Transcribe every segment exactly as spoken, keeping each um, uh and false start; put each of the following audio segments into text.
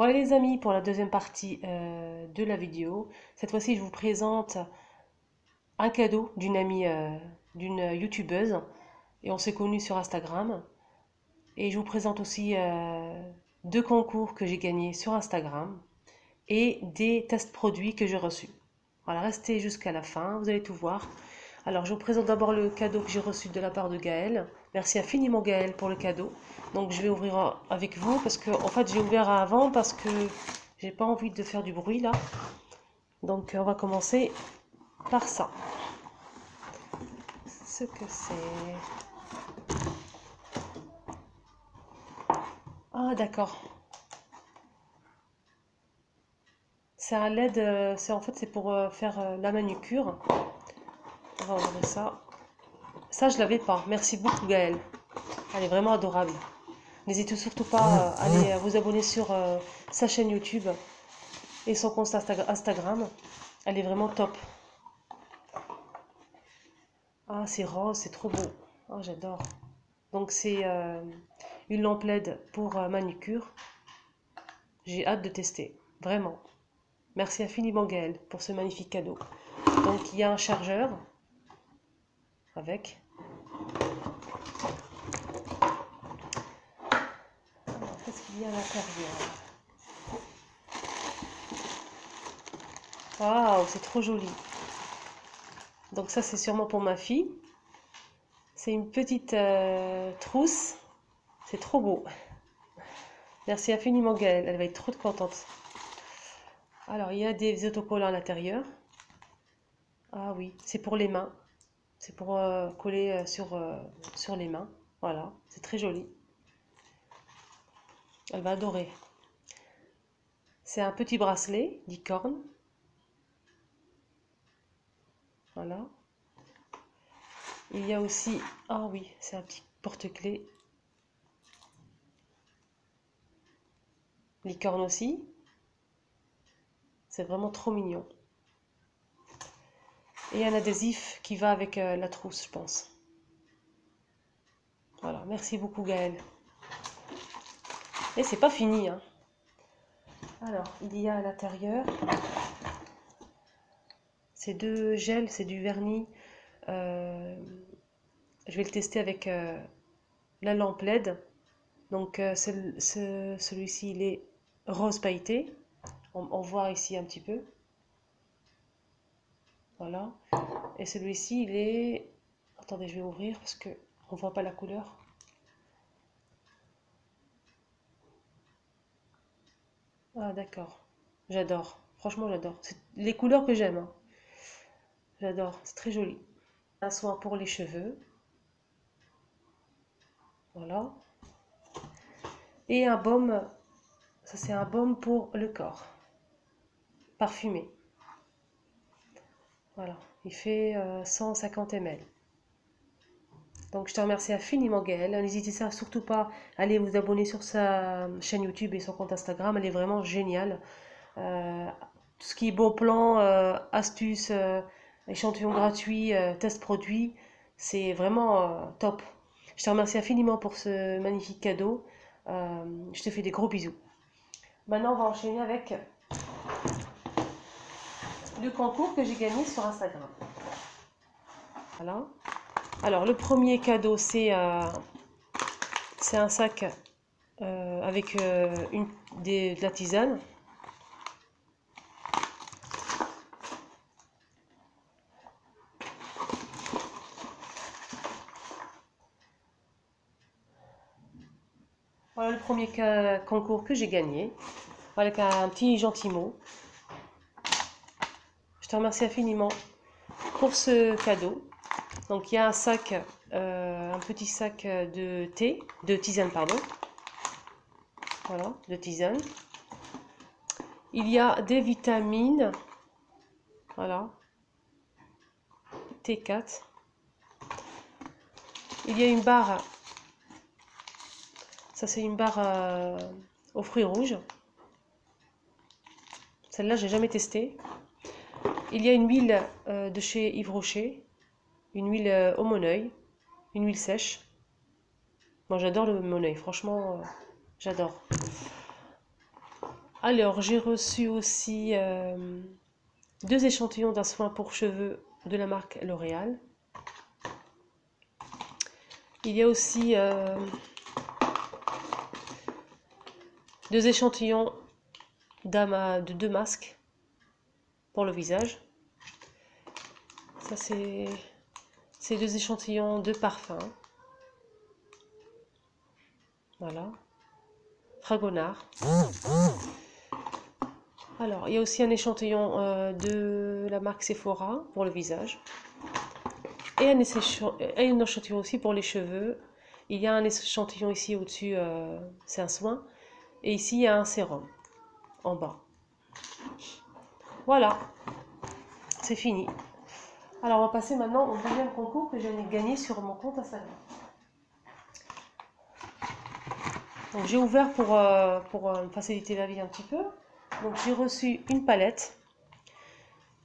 Voilà les amis pour la deuxième partie euh, de la vidéo. Cette fois-ci, je vous présente un cadeau d'une amie, euh, d'une youtubeuse. Et on s'est connus sur Instagram. Et je vous présente aussi euh, deux concours que j'ai gagnés sur Instagram. Et des tests produits que j'ai reçus. Voilà, restez jusqu'à la fin, vous allez tout voir. Alors, je vous présente d'abord le cadeau que j'ai reçu de la part de Gaëlle. Merci infiniment Gaëlle pour le cadeau. Donc je vais ouvrir avec vous parce que en fait j'ai ouvert avant parce que j'ai pas envie de faire du bruit là. Donc on va commencer par ça. Ce que c'est. Ah d'accord. C'est un L E D, c'est en fait c'est pour faire la manucure. On va ouvrir ça. Ça, je l'avais pas. Merci beaucoup, Gaëlle. Elle est vraiment adorable. N'hésitez surtout pas à aller vous abonner sur euh, sa chaîne YouTube et son compte Instagram. Elle est vraiment top. Ah, c'est rose, c'est trop beau. Ah, j'adore. Donc, c'est euh, une lampe L E D pour euh, manucure. J'ai hâte de tester. Vraiment. Merci infiniment, Gaëlle, pour ce magnifique cadeau. Donc, il y a un chargeur. Avec. Alors, qu'est-ce qu'il y a à l'intérieur? Waouh, c'est trop joli. Donc ça, c'est sûrement pour ma fille. C'est une petite euh, trousse. C'est trop beau. Merci infiniment Gaëlle, elle va être trop contente. Alors, il y a des autocollants à l'intérieur. Ah oui, c'est pour les mains. C'est pour euh, coller euh, sur, euh, sur les mains. Voilà, c'est très joli. Elle va adorer. C'est un petit bracelet licorne. Voilà. Il y a aussi... Ah oui, c'est un petit porte-clés. Licorne aussi. C'est vraiment trop mignon. Et un adhésif qui va avec euh, la trousse, je pense. Voilà, merci beaucoup Gaëlle. Et c'est pas fini, hein. Alors, il y a à l'intérieur ces deux gels, c'est du vernis. Euh, je vais le tester avec euh, la lampe L E D. Donc, euh, ce, ce, celui-ci, il est rose pailleté. On, on voit ici un petit peu. Voilà, et celui-ci il est... Attendez, je vais ouvrir parce que on voit pas la couleur. Ah d'accord, j'adore, franchement j'adore. C'est les couleurs que j'aime. Hein. J'adore, c'est très joli. Un soin pour les cheveux. Voilà. Et un baume, ça c'est un baume pour le corps. Parfumé. Voilà, il fait euh, cent cinquante millilitres. Donc je te remercie infiniment Gaëlle. N'hésitez surtout pas à aller vous abonner sur sa chaîne YouTube et son compte Instagram. Elle est vraiment géniale. Euh, tout ce qui est bon plan, euh, astuces, euh, échantillons gratuits, euh, tests produits, c'est vraiment euh, top. Je te remercie infiniment pour ce magnifique cadeau. Euh, je te fais des gros bisous. Maintenant on va enchaîner avec... le concours que j'ai gagné sur Instagram. Voilà. Alors, le premier cadeau, c'est euh, c'est un sac euh, avec euh, une, des, de la tisane. Voilà le premier ca- concours que j'ai gagné. Voilà, avec un petit gentil mot. Je te remercie infiniment pour ce cadeau. Donc il y a un sac, euh, un petit sac de thé, de tisane pardon. Voilà, de tisane. Il y a des vitamines. Voilà. T quatre. Il y a une barre. Ça c'est une barre euh, aux fruits rouges. Celle-là j'ai jamais testé. Il y a une huile euh, de chez Yves Rocher, une huile euh, au monoeil, une huile sèche. Moi j'adore le monoeil, franchement euh, j'adore. Alors, j'ai reçu aussi euh, deux échantillons d'un soin pour cheveux de la marque L'Oréal. Il y a aussi euh, deux échantillons de deux masques pour le visage. Ça, c'est ces deux échantillons de parfum. Voilà. Fragonard. Alors, il y a aussi un échantillon euh, de la marque Sephora pour le visage. Et un, et un échantillon aussi pour les cheveux. Il y a un échantillon ici au-dessus, euh, c'est un soin. Et ici, il y a un sérum en bas. Voilà. C'est fini. Alors, on va passer maintenant au deuxième concours que j'ai gagné sur mon compte Instagram. Donc, j'ai ouvert pour, euh, pour euh, faciliter la vie un petit peu. Donc, j'ai reçu une palette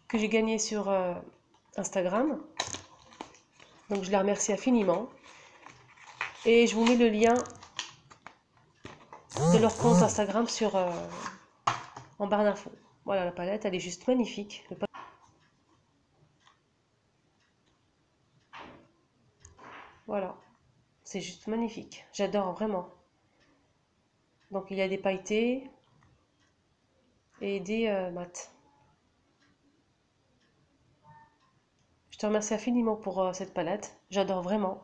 que j'ai gagnée sur euh, Instagram. Donc, je la remercie infiniment. Et je vous mets le lien de leur compte Instagram sur, euh, en barre d'infos. Voilà, la palette, elle est juste magnifique. Le pa voilà, c'est juste magnifique. J'adore vraiment. Donc, il y a des pailletés et des euh, maths. Je te remercie infiniment pour euh, cette palette. J'adore vraiment.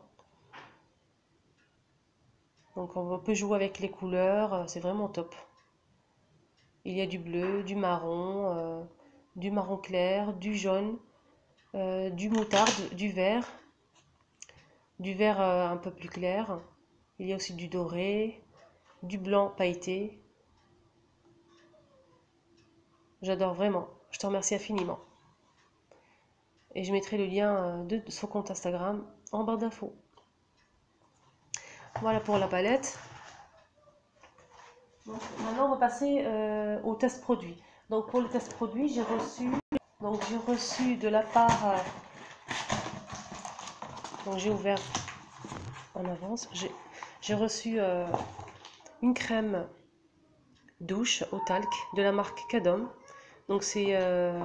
Donc on peut jouer avec les couleurs, euh, c'est vraiment top. Il y a du bleu, du marron, euh, du marron clair, du jaune, euh, du moutarde, du vert. Du vert euh, un peu plus clair. Il y a aussi du doré, du blanc pailleté. J'adore vraiment, je te remercie infiniment. Et je mettrai le lien de son compte Instagram en barre d'infos. Voilà pour la palette. Donc, maintenant, on va passer euh, au test produit. Donc, pour le test produit, j'ai reçu, donc j'ai reçu de la part. Euh, donc, j'ai ouvert en avance. J'ai reçu euh, une crème douche au talc de la marque Cadum. Donc c'est euh,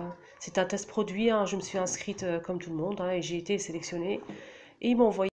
un test produit, hein. Je me suis inscrite euh, comme tout le monde, hein, et j'ai été sélectionnée. Et ils m'ont envoyé